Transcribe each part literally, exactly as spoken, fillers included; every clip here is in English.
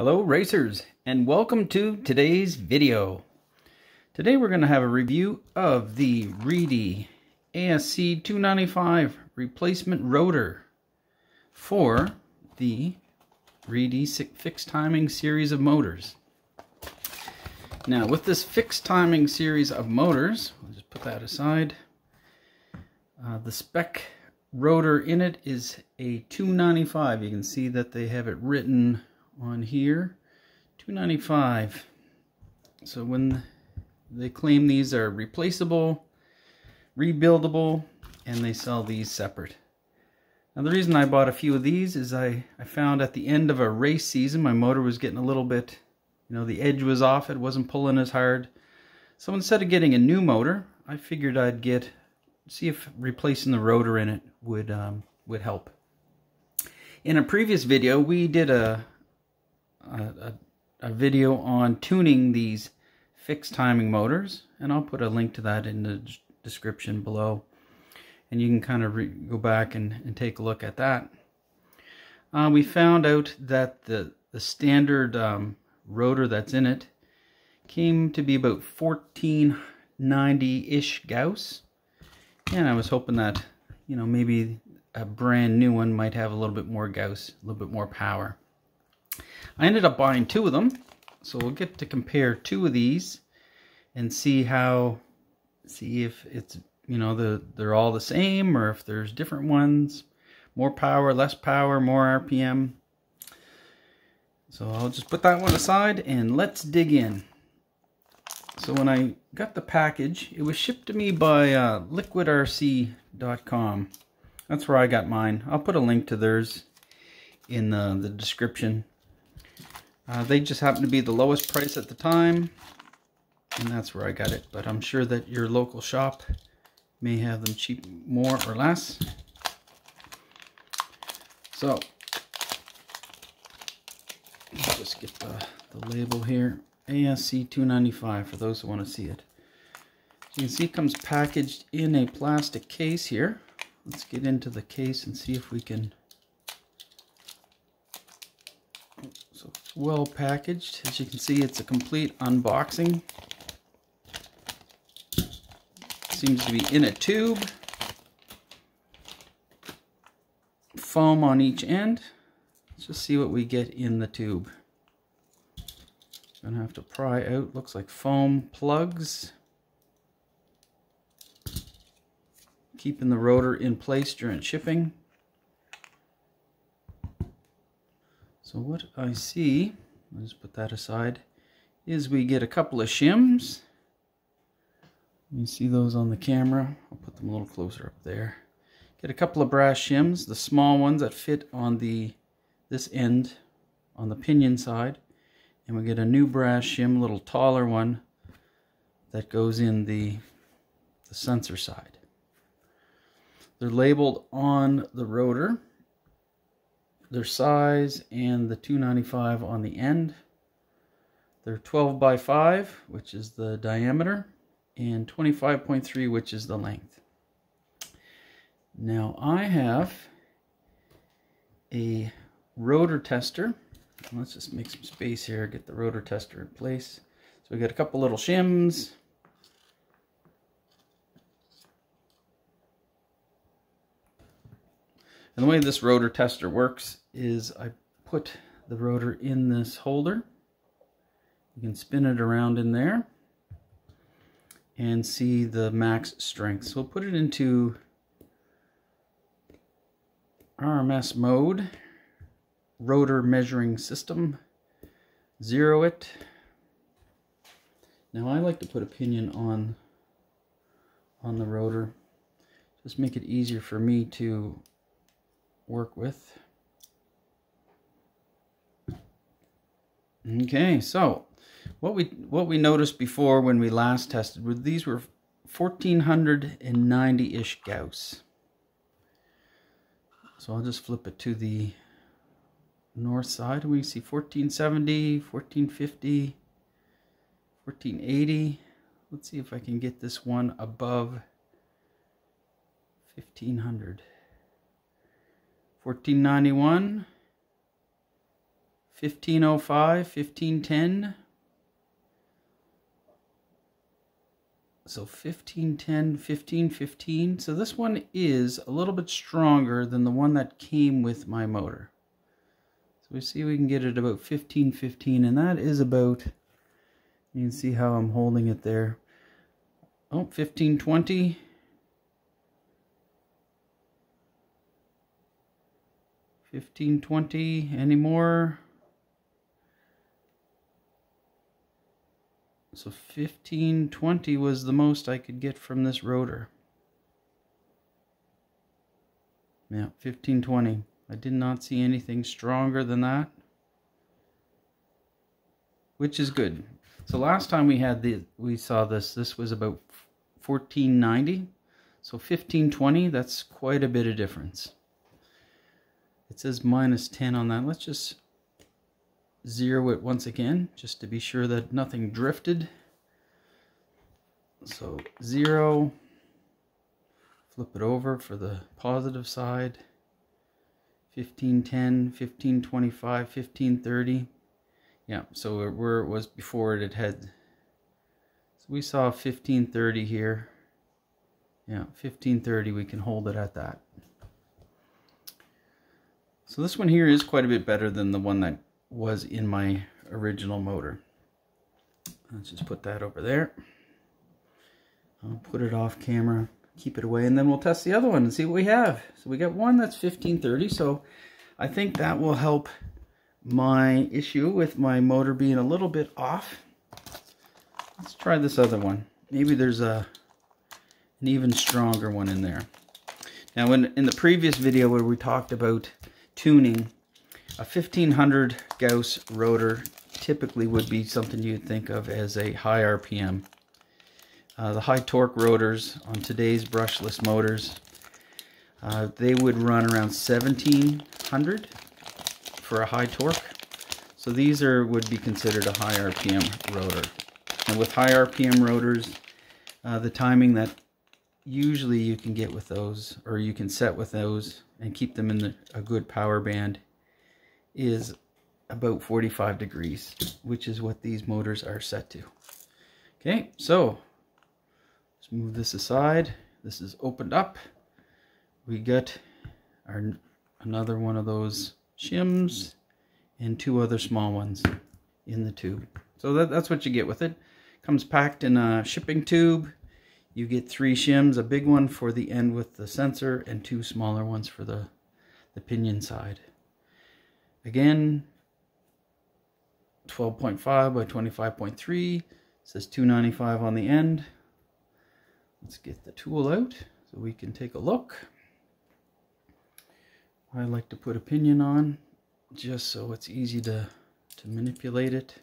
Hello racers, and welcome to today's video. Today we're going to have a review of the Reedy A S C two ninety-five replacement rotor for the Reedy fixed timing series of motors. Now with this fixed timing series of motors, we'll just put that aside, uh, the spec rotor in it is a two ninety-five. You can see that they have it written on here, two ninety-five. So when they claim these are replaceable, rebuildable, and they sell these separate. Now the reason I bought a few of these is I, I found at the end of a race season my motor was getting a little bit, you know, the edge was off, it wasn't pulling as hard. So instead of getting a new motor, I figured I'd get, see if replacing the rotor in it would, um, would help. In a previous video we did a, a, a video on tuning these fixed timing motors, and I'll put a link to that in the description below, and you can kind of re go back and, and take a look at that. Uh, we found out that the, the standard um, rotor that's in it came to be about fourteen ninety-ish Gauss, and I was hoping that, you know, maybe a brand new one might have a little bit more Gauss, a little bit more power. I ended up buying two of them, so we'll get to compare two of these and see how, see if it's, you know, the they're all the same or if there's different ones, more power, less power, more R P M. So I'll just put that one aside and let's dig in. So when I got the package, it was shipped to me by uh, liquid R C dot com. That's where I got mine. I'll put a link to theirs in the, the description. Uh, they just happened to be the lowest price at the time, and that's where I got it. But I'm sure that your local shop may have them cheap, more or less. So, let's just get the, the label here. A S C two ninety-five for those who want to see it. You can see it comes packaged in a plastic case here. Let's get into the case and see if we can... So it's well packaged. As you can see, it's a complete unboxing. Seems to be in a tube. Foam on each end. Let's just see what we get in the tube. Gonna have to pry out, looks like foam plugs. Keeping the rotor in place during shipping. So what I see, let's put that aside, is we get a couple of shims. You see those on the camera? I'll put them a little closer up there. Get a couple of brass shims, the small ones that fit on the this end, on the pinion side. And we get a new brass shim, a little taller one, that goes in the, the sensor side. They're labeled on the rotor, their size, and the two ninety-five on the end. They're twelve by five, which is the diameter, and twenty-five point three, which is the length. Now I have a rotor tester. Let's just make some space here, get the rotor tester in place. So we got a couple little shims. And the way this rotor tester works is I put the rotor in this holder. You can spin it around in there and see the max strength. So we'll put it into R M S mode, rotor measuring system, zero it. Now I like to put a pinion on on the rotor, just make it easier for me to work with. Okay, so what we what we noticed before when we last tested was these were fourteen ninety-ish Gauss. So I'll just flip it to the north side. We see fourteen seventy, fourteen fifty, fourteen eighty. Let's see if I can get this one above fifteen hundred. fourteen ninety-one, fifteen oh five, fifteen ten. So fifteen ten, fifteen fifteen. So this one is a little bit stronger than the one that came with my motor. So we see we can get it about fifteen fifteen, and that is about, you can see how I'm holding it there. Oh, fifteen twenty. fifteen twenty, any more? So fifteen twenty was the most I could get from this rotor. Yeah, fifteen twenty. I did not see anything stronger than that, which is good. So last time we had the we saw this, this was about fourteen ninety. So fifteen twenty, that's quite a bit of difference. It says minus ten on that. Let's just zero it once again, just to be sure that nothing drifted. So zero, flip it over for the positive side. Fifteen ten, fifteen twenty-five, fifteen thirty. Yeah, so where it was before, it had, so we saw fifteen thirty here. Yeah, fifteen thirty, we can hold it at that. So this one here is quite a bit better than the one that was in my original motor. Let's just put that over there. I'll put it off camera, keep it away, and then we'll test the other one and see what we have. So we got one that's fifteen thirty, so I think that will help my issue with my motor being a little bit off. Let's try this other one. Maybe there's a an even stronger one in there. Now in, in the previous video where we talked about tuning, a fifteen hundred Gauss rotor typically would be something you'd think of as a high R P M. Uh, the high torque rotors on today's brushless motors, uh, they would run around seventeen hundred for a high torque. So these are would be considered a high R P M rotor. And with high R P M rotors, uh, the timing that usually you can get with those, or you can set with those and keep them in the, a good power band, is about forty-five degrees, which is what these motors are set to. Okay, so let's move this aside. This is opened up. We got our another one of those shims and two other small ones in the tube. So that, that's what you get with it. Comes packed in a shipping tube. You get three shims, a big one for the end with the sensor, and two smaller ones for the, the pinion side. Again, twelve point five by twenty-five point three, says two ninety-five on the end. Let's get the tool out so we can take a look. I like to put a pinion on just so it's easy to, to manipulate it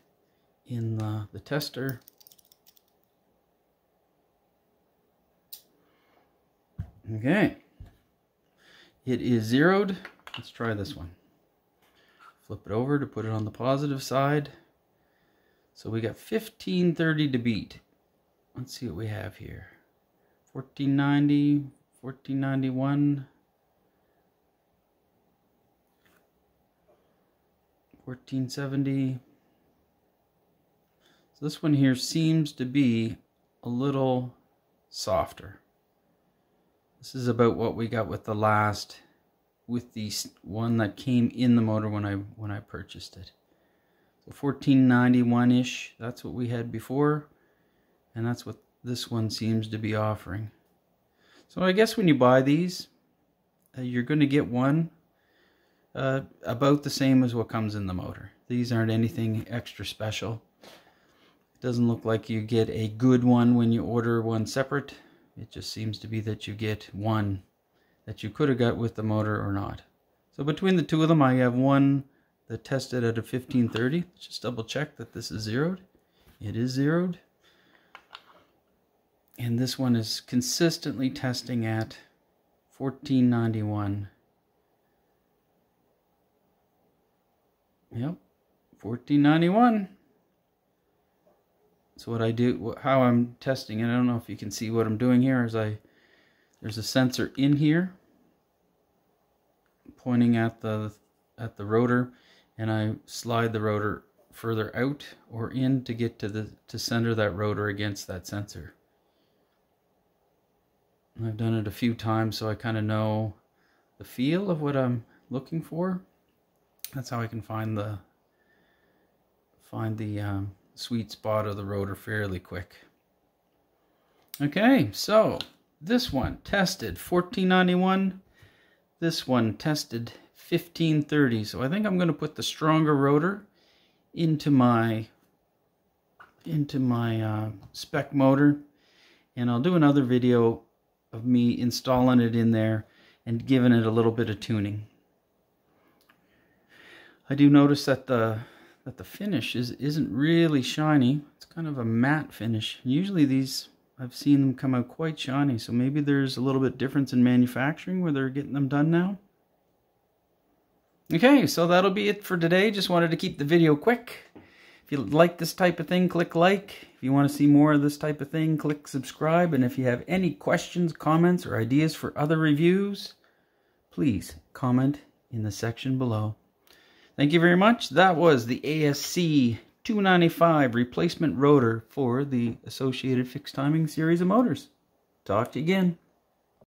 in the, the tester. Okay, it is zeroed. Let's try this one. Flip it over to put it on the positive side. So we got fifteen thirty to beat. Let's see what we have here. fourteen ninety, fourteen ninety-one, fourteen seventy. So this one here seems to be a little softer. This is about what we got with the last, with the one that came in the motor when I when I purchased it. So fourteen ninety-one-ish, that's what we had before, and that's what this one seems to be offering. So I guess when you buy these, uh, you're going to get one uh, about the same as what comes in the motor. These aren't anything extra special. It doesn't look like you get a good one when you order one separate. It just seems to be that you get one that you could have got with the motor or not. So between the two of them, I have one that tested at a fifteen thirty. Let's just double check that this is zeroed. It is zeroed. And this one is consistently testing at fourteen ninety-one. Yep, fourteen ninety-one. So what I do, how I'm testing, and I don't know if you can see what I'm doing here, is I, there's a sensor in here pointing at the at the rotor, and I slide the rotor further out or in to get to the to center that rotor against that sensor. And I've done it a few times, so I kind of know the feel of what I'm looking for. That's how I can find the find the um, sweet spot of the rotor fairly quick. Okay, so this one tested fourteen ninety-one. This one tested fifteen thirty. So I think I'm going to put the stronger rotor into my into my uh, spec motor, and I'll do another video of me installing it in there and giving it a little bit of tuning. I do notice that the that the finish is isn't really shiny. It's kind of a matte finish. Usually these, I've seen them come out quite shiny, so maybe there's a little bit difference in manufacturing where they're getting them done now. Okay, so that'll be it for today. Just wanted to keep the video quick. If you like this type of thing, click like. If you want to see more of this type of thing, click subscribe. And if you have any questions, comments, or ideas for other reviews, please comment in the section below. Thank you very much. That was the A S C two ninety-five replacement rotor for the Associated fixed timing series of motors. Talk to you again.